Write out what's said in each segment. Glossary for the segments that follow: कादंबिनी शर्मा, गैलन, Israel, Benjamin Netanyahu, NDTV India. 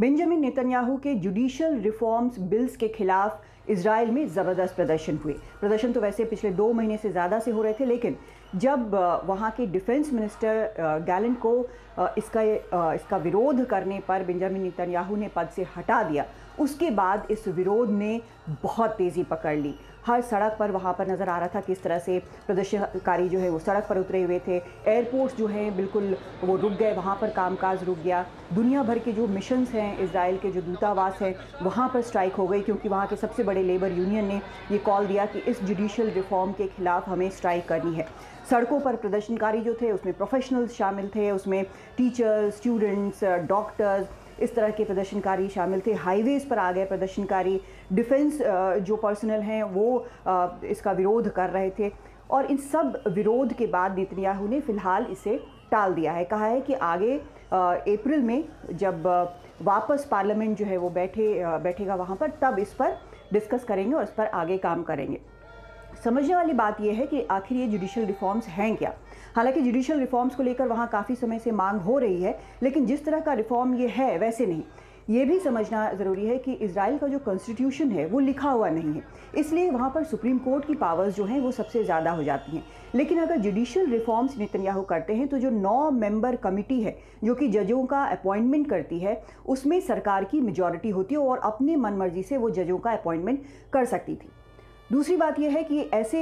Benjamin Netanyahu के judicial reforms bills के खिलाफ इजराइल में ज़बरदस्त प्रदर्शन हुए। प्रदर्शन तो वैसे पिछले 2 महीने से ज़्यादा से हो रहे थे, लेकिन जब वहाँ के डिफेंस मिनिस्टर गैलन को इसका विरोध करने पर बेंजामिन नेतन्याहू ने पद से हटा दिया, उसके बाद इस विरोध ने बहुत तेज़ी पकड़ ली। हर सड़क पर वहाँ पर नज़र आ रहा था किस तरह से प्रदर्शनकारी जो है वो सड़क पर उतरे हुए थे। एयरपोर्ट्स जो हैं बिल्कुल वो रुक गए, वहाँ पर कामकाज रुक गया। दुनिया भर के जो मिशंस हैं, इजराइल के जो दूतावास हैं, वहाँ पर स्ट्राइक हो गई, क्योंकि वहाँ के सबसे बड़े लेबर यूनियन ने ये कॉल दिया कि इस जुडिशियल रिफॉर्म के खिलाफ हमें स्ट्राइक करनी है। सड़कों पर प्रदर्शनकारी जो थे उसमें प्रोफेशनल्स शामिल थे, उसमें टीचर्स, स्टूडेंट्स, डॉक्टर्स, इस तरह के प्रदर्शनकारी शामिल थे। हाईवेज़ पर आ गए प्रदर्शनकारी, डिफेंस जो पर्सनल हैं वो इसका विरोध कर रहे थे। और इन सब विरोध के बाद नेतन्याहू ने फ़िलहाल इसे टाल दिया है, कहा है कि आगे अप्रैल में जब वापस पार्लियामेंट जो है वो बैठेगा वहाँ पर, तब इस पर डिस्कस करेंगे और इस पर आगे काम करेंगे। समझने वाली बात यह है कि आखिर ये जुडिशियल रिफॉर्म्स हैं क्या। हालांकि जुडिशियल रिफॉर्म्स को लेकर वहाँ काफ़ी समय से मांग हो रही है, लेकिन जिस तरह का रिफॉर्म ये है वैसे नहीं। ये भी समझना ज़रूरी है कि इजराइल का जो कॉन्स्टिट्यूशन है वो लिखा हुआ नहीं है, इसलिए वहाँ पर सुप्रीम कोर्ट की पावर्स जो हैं वो सबसे ज़्यादा हो जाती हैं। लेकिन अगर जुडिशियल रिफॉर्म्स नेतन्याहू करते हैं तो जो 9 मेंबर कमेटी है जो कि जजों का अपॉइंटमेंट करती है, उसमें सरकार की मेजॉरिटी होती है और अपने मन मर्जी से वो जजों का अपॉइंटमेंट कर सकती थी। दूसरी बात यह है कि ऐसे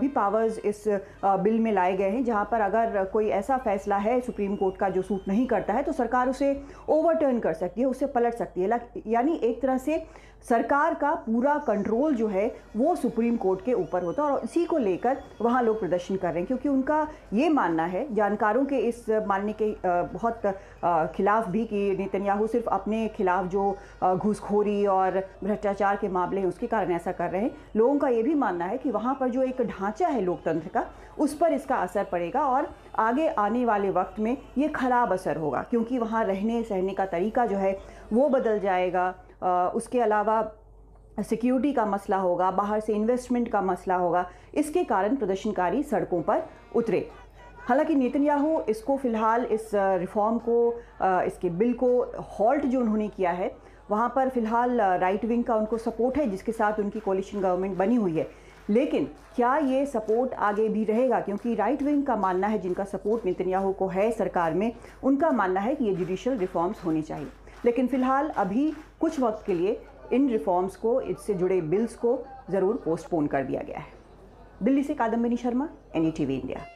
भी पावर्स इस बिल में लाए गए हैं जहां पर अगर कोई ऐसा फैसला है सुप्रीम कोर्ट का जो सूट नहीं करता है तो सरकार उसे ओवरटर्न कर सकती है, उसे पलट सकती है। यानी एक तरह से सरकार का पूरा कंट्रोल जो है वो सुप्रीम कोर्ट के ऊपर होता है, और इसी को लेकर वहां लोग प्रदर्शन कर रहे हैं, क्योंकि उनका ये मानना है, जानकारों के इस मानने के बहुत खिलाफ भी, कि नेतन्याहू सिर्फ अपने खिलाफ जो घूसखोरी और भ्रष्टाचार के मामले हैं उसके कारण ऐसा कर रहे हैं। लोगों ये भी मानना है कि वहाँ पर जो एक ढांचा है लोकतंत्र का, उस पर इसका असर पड़ेगा और आगे आने वाले वक्त में ये खराब असर होगा, क्योंकि वहाँ रहने सहने का तरीका जो है वो बदल जाएगा। उसके अलावा सिक्योरिटी का मसला होगा, बाहर से इन्वेस्टमेंट का मसला होगा, इसके कारण प्रदर्शनकारी सड़कों पर उतरे। हालांकि नेतन्याहू इसको फ़िलहाल इस रिफॉर्म को, इसके बिल को हॉल्ट जो उन्होंने किया है, वहाँ पर फ़िलहाल राइट विंग का उनको सपोर्ट है जिसके साथ उनकी कोलिशन गवर्नमेंट बनी हुई है। लेकिन क्या ये सपोर्ट आगे भी रहेगा, क्योंकि राइट विंग का मानना है, जिनका सपोर्ट नेतन्याहू को है सरकार में, उनका मानना है कि ये जुडिशियल रिफॉर्म्स होने चाहिए। लेकिन फ़िलहाल अभी कुछ वक्त के लिए इन रिफॉर्म्स को, इससे जुड़े बिल्स को ज़रूर पोस्टपोन कर दिया गया है। दिल्ली से कादंबिनी शर्मा, NDTV India।